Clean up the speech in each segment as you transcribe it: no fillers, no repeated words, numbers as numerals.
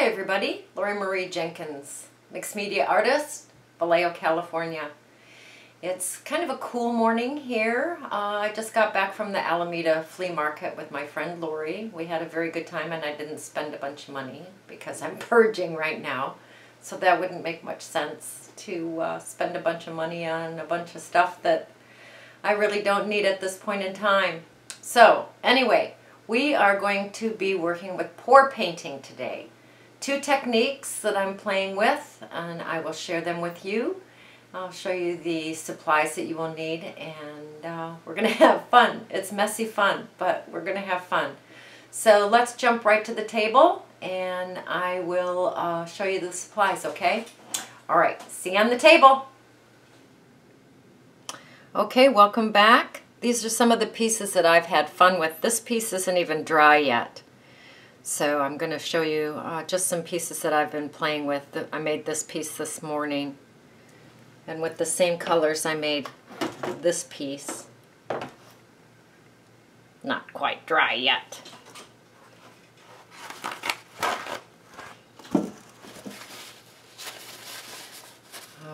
Hey everybody, Lori Marie Jenkins, mixed media artist, Vallejo, California. It's kind of a cool morning here. I just got back from the Alameda flea market with my friend Lori. We had a very good time and I didn't spend a bunch of money because I'm purging right now. So that wouldn't make much sense to spend a bunch of money on a bunch of stuff that I really don't need at this point in time. So anyway, we are going to be working with pour painting today. Two techniques that I'm playing with, and I will share them with you. I'll show you the supplies that you will need, and we're going to have fun. It's messy fun, but we're going to have fun. So let's jump right to the table, and I will show you the supplies, okay? All right, see you on the table. Okay, welcome back. These are some of the pieces that I've had fun with. This piece isn't even dry yet. So I'm going to show you just some pieces that I've been playing with. I made this piece this morning, and with the same colors I made this piece. Not quite dry yet.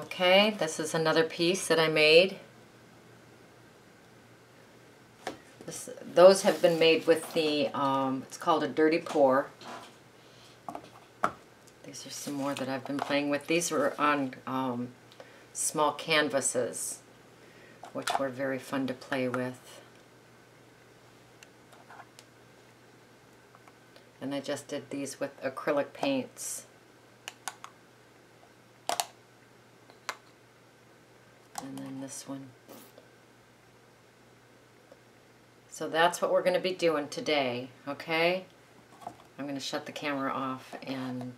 Okay, this is another piece that I made. Those have been made with the, it's called a dirty pour. These are some more that I've been playing with. These were on small canvases, which were very fun to play with. And I just did these with acrylic paints. And then this one. So that's what we're going to be doing today, okay? I'm going to shut the camera off and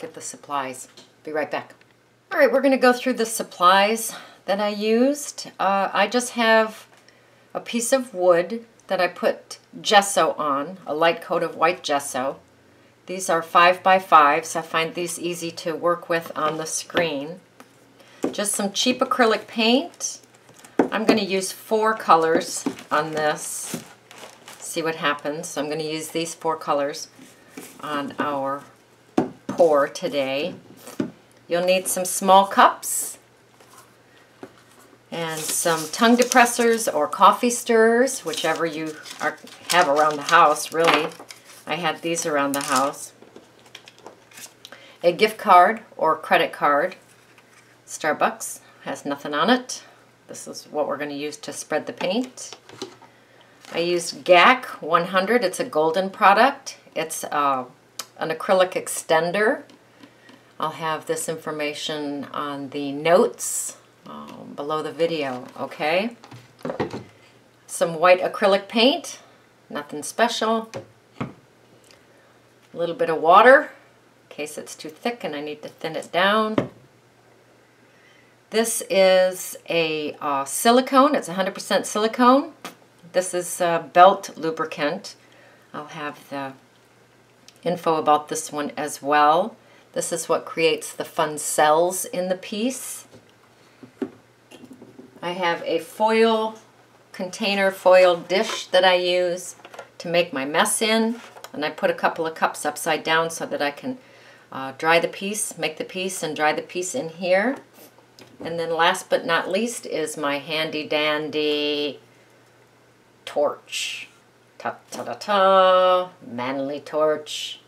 get the supplies. Be right back. All right, we're going to go through the supplies that I used. I just have a piece of wood that I put gesso on, a light coat of white gesso. These are 5x5s. I find these easy to work with on the screen. Just some cheap acrylic paint. I'm going to use 4 colors on this, see what happens. So I'm going to use these 4 colors on our pour today. You'll need some small cups and some tongue depressors or coffee stirrers, whichever you have around the house, really. I had these around the house. A gift card or credit card. Starbucks has nothing on it. This is what we're going to use to spread the paint. I used GAC 100. It's a golden product. It's an acrylic extender. I'll have this information on the notes below the video, okay? Some white acrylic paint. Nothing special. A little bit of water in case it's too thick and I need to thin it down. This is a silicone. It's 100% silicone. This is belt lubricant. I'll have the info about this one as well. This is what creates the fun cells in the piece. I have a foil container, foil dish that I use to make my mess in. And I put a couple of cups upside down so that I can dry the piece, make the piece, and dry the piece in here. And then last but not least is my handy dandy torch. Ta-ta-ta-ta, manly torch.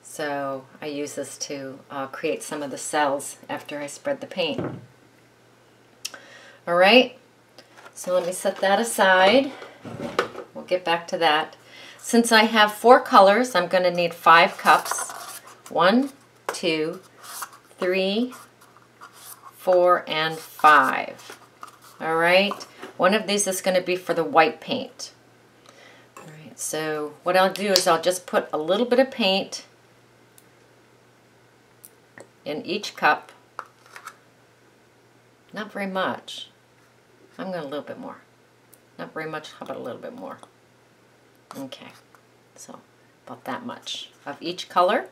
So I use this to create some of the cells after I spread the paint. All right, so let me set that aside. We'll get back to that. Since I have 4 colors, I'm going to need 5 cups. 1, 2, 3, 4, and 5. All right, one of these is going to be for the white paint. All right, so what I'll do is I'll just put a little bit of paint in each cup. Not very much. I'm going a little bit more. Not very much, how about a little bit more? Okay, so about that much of each color.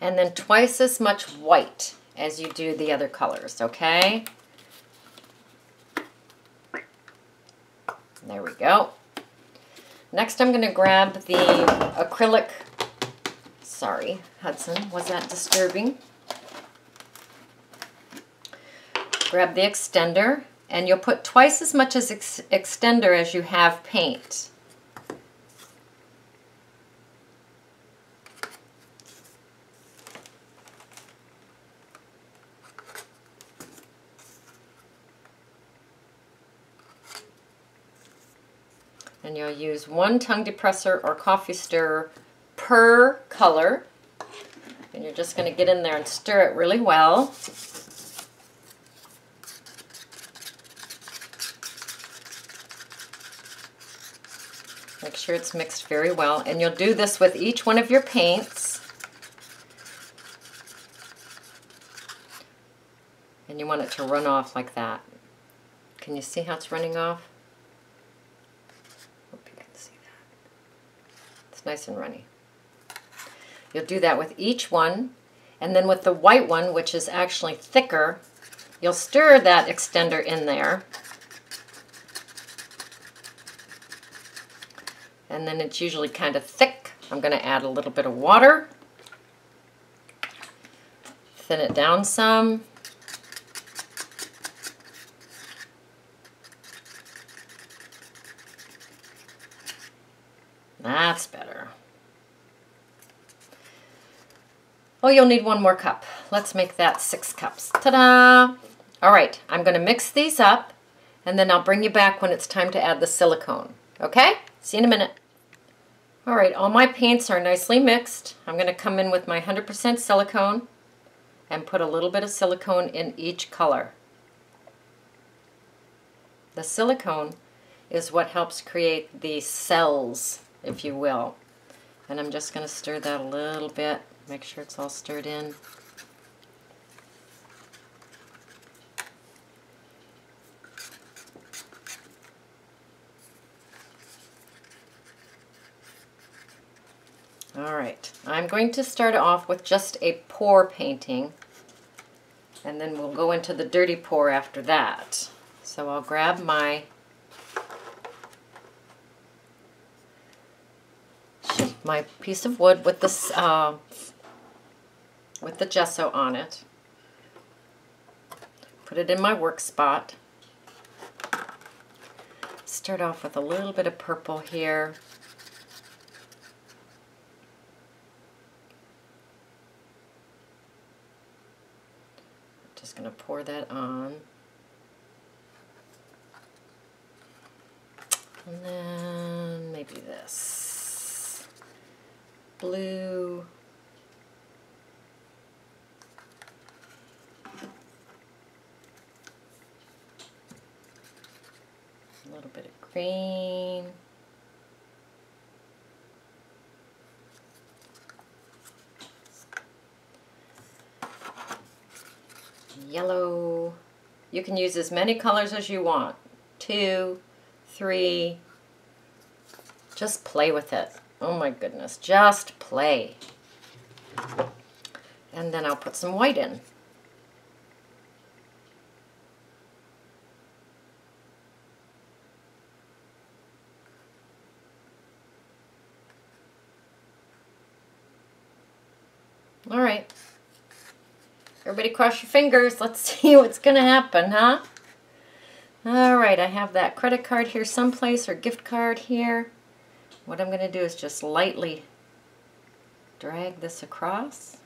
and then twice as much white as you do the other colors, okay? There we go. Next, I'm going to grab the acrylic. Sorry, Hudson, was that disturbing? Grab the extender, and you'll put twice as much as extender as you have paint. And you'll use one tongue depressor or coffee stirrer per color. And you're just going to get in there and stir it really well. Make sure it's mixed very well. And you'll do this with each one of your paints. And you want it to run off like that. Can you see how it's running off? Nice and runny. You'll do that with each one, and then with the white one, which is actually thicker, you'll stir that extender in there, and then it's usually kind of thick. I'm going to add a little bit of water, thin it down some. That's better. Oh, you'll need one more cup. Let's make that 6 cups. Ta-da! All right, I'm going to mix these up, and then I'll bring you back when it's time to add the silicone. Okay? See you in a minute. All right, all my paints are nicely mixed. I'm going to come in with my 100% silicone and put a little bit of silicone in each color. The silicone is what helps create the cells, if you will. And I'm just going to stir that a little bit, make sure it's all stirred in. All right, I'm going to start off with just a pour painting, and then we'll go into the dirty pour after that. So I'll grab my piece of wood with this with the gesso on it. Put it in my work spot. Start off with a little bit of purple here. Just going to pour that on. And then maybe this blue. A little bit of green. Yellow. You can use as many colors as you want. 2, 3. Just play with it. Oh my goodness, just play. And then I'll put some white in. All right. Everybody cross your fingers. Let's see what's going to happen, huh? All right, I have that credit card here someplace, or gift card here. What I'm going to do is just lightly drag this across.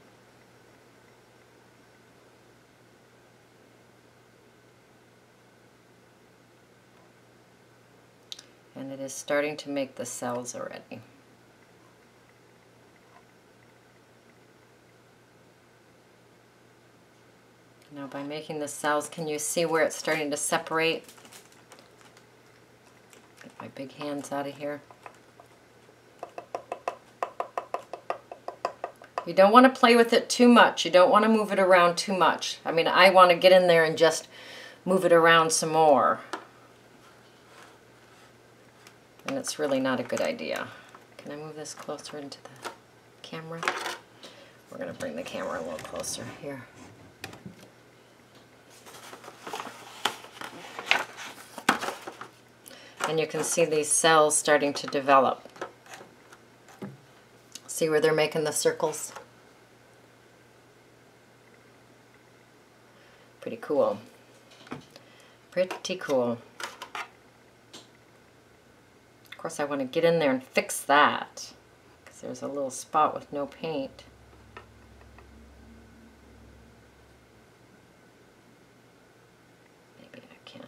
And it is starting to make the cells already. Now by making the cells, can you see where it's starting to separate? Get my big hands out of here. You don't want to play with it too much. You don't want to move it around too much. I mean, I want to get in there and just move it around some more. And it's really not a good idea. Can I move this closer into the camera? We're going to bring the camera a little closer here. And you can see these cells starting to develop. See where they're making the circles? Pretty cool. Pretty cool. Of course, I want to get in there and fix that because there's a little spot with no paint. Maybe I can.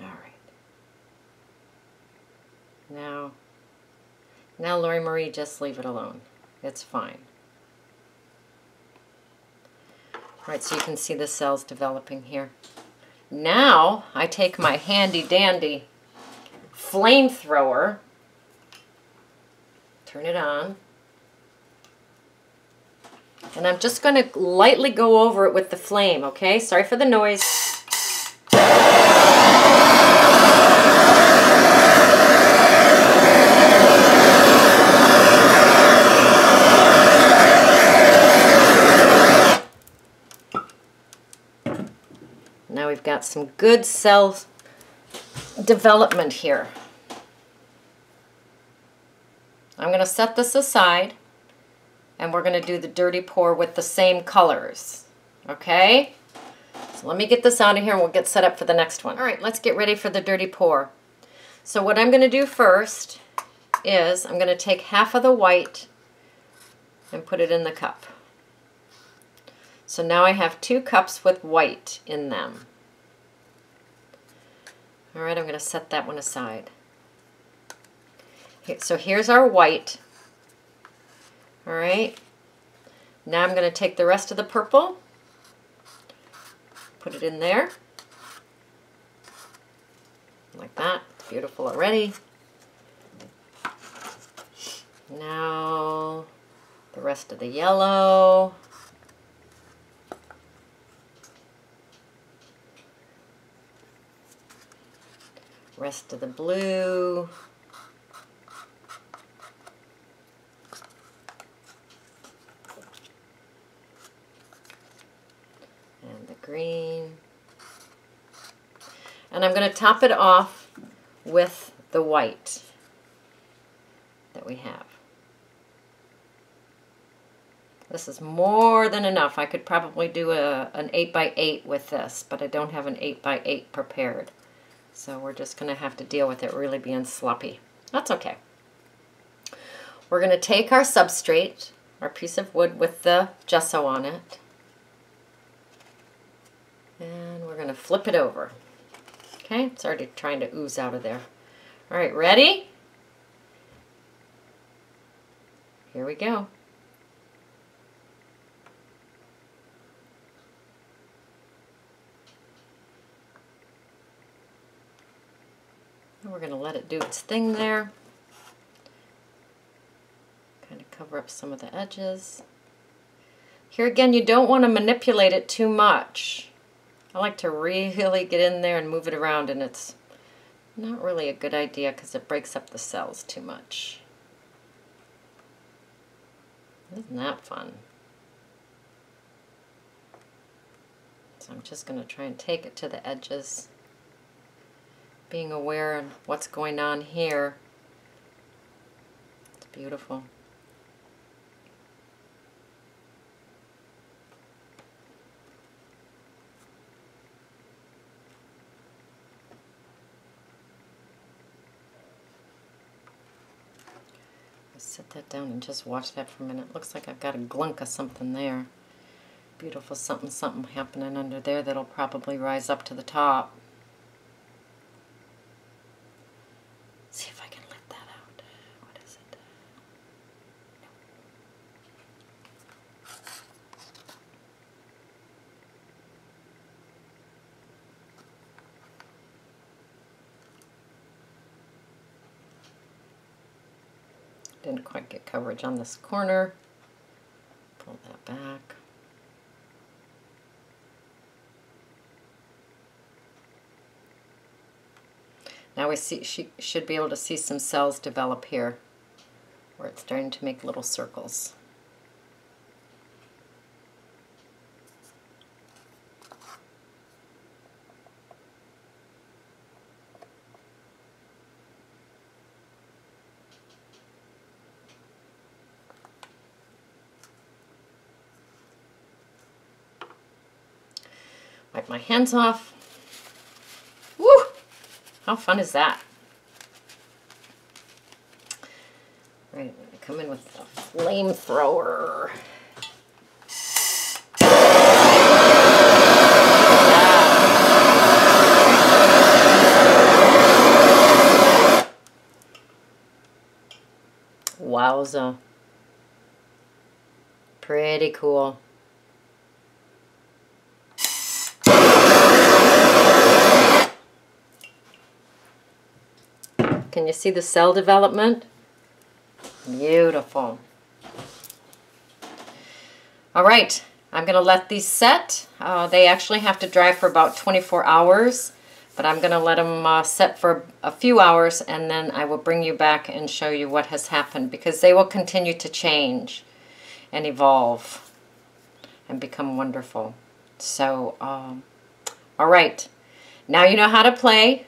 All right. Now, Lori Marie, just leave it alone. It's fine. All right, so you can see the cells developing here. Now, I take my handy-dandy flamethrower, turn it on, and I'm just going to lightly go over it with the flame, okay? Sorry for the noise. Now we've got some good cell development here. I'm going to set this aside and we're going to do the dirty pour with the same colors. Okay? So let me get this out of here and we'll get set up for the next one. All right, let's get ready for the dirty pour. So what I'm going to do first is I'm going to take half of the white and put it in the cup. So now I have 2 cups with white in them. All right, I'm going to set that one aside. Okay, so here's our white. All right, now I'm going to take the rest of the purple, put it in there, like that. It's beautiful already. Now the rest of the yellow. Rest of the blue, and the green, and I'm going to top it off with the white that we have. This is more than enough. I could probably do an 8x8 with this, but I don't have an 8x8 prepared. So we're just going to have to deal with it really being sloppy. That's okay. We're going to take our substrate, our piece of wood with the gesso on it, and we're going to flip it over. Okay, it's already trying to ooze out of there. All right, ready? Here we go. We're going to let it do its thing there. Kind of cover up some of the edges. Here again, you don't want to manipulate it too much. I like to really get in there and move it around, and it's not really a good idea because it breaks up the cells too much. Isn't that fun? So I'm just going to try and take it to the edges. Being aware of what's going on here. It's beautiful. I'll set that down and just watch that for a minute. Looks like I've got a glunk of something there. Beautiful something happening under there that'll probably rise up to the top. Didn't quite get coverage on this corner. Pull that back. Now we see she should be able to see some cells develop here where it's starting to make little circles. Wipe my hands off. Woo! How fun is that? All right, I'm gonna come in with a flamethrower. Wowza. Pretty cool. Can you see the cell development? Beautiful. All right, I'm gonna let these set. They actually have to dry for about 24 hours, but I'm gonna let them set for a few hours, and then I will bring you back and show you what has happened, because they will continue to change and evolve and become wonderful. So, all right, now you know how to play.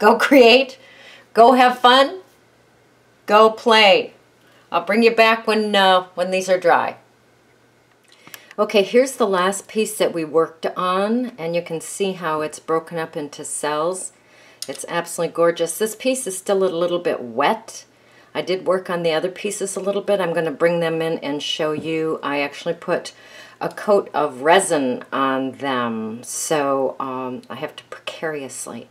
Go create, go have fun. Go play. I'll bring you back when these are dry. Okay, here's the last piece that we worked on, and you can see how it's broken up into cells. It's absolutely gorgeous. This piece is still a little bit wet. I did work on the other pieces a little bit. I'm going to bring them in and show you. I actually put a coat of resin on them, so I have to precariously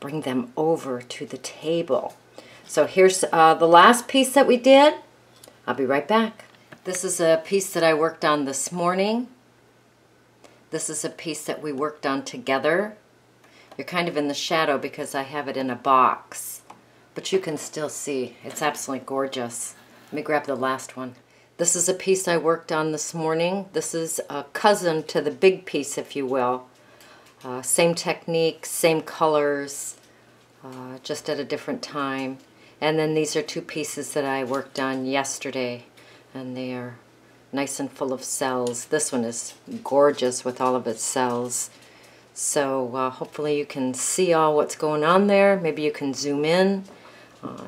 bring them over to the table. So here's the last piece that we did. I'll be right back. This is a piece that I worked on this morning. This is a piece that we worked on together. You're kind of in the shadow because I have it in a box, but you can still see. It's absolutely gorgeous. Let me grab the last one. This is a piece I worked on this morning. This is a cousin to the big piece, if you will. Same technique, same colors, just at a different time. And then these are two pieces that I worked on yesterday, and they are nice and full of cells. This one is gorgeous with all of its cells. So hopefully you can see all what's going on there. Maybe you can zoom in.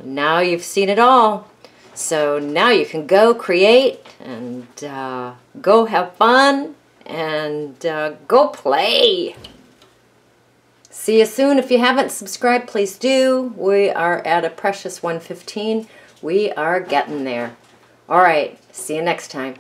Now you've seen it all. So now you can go create and go have fun and go play. See you soon. If you haven't subscribed, please do. We are at a precious 115. We are getting there. All right, see you next time.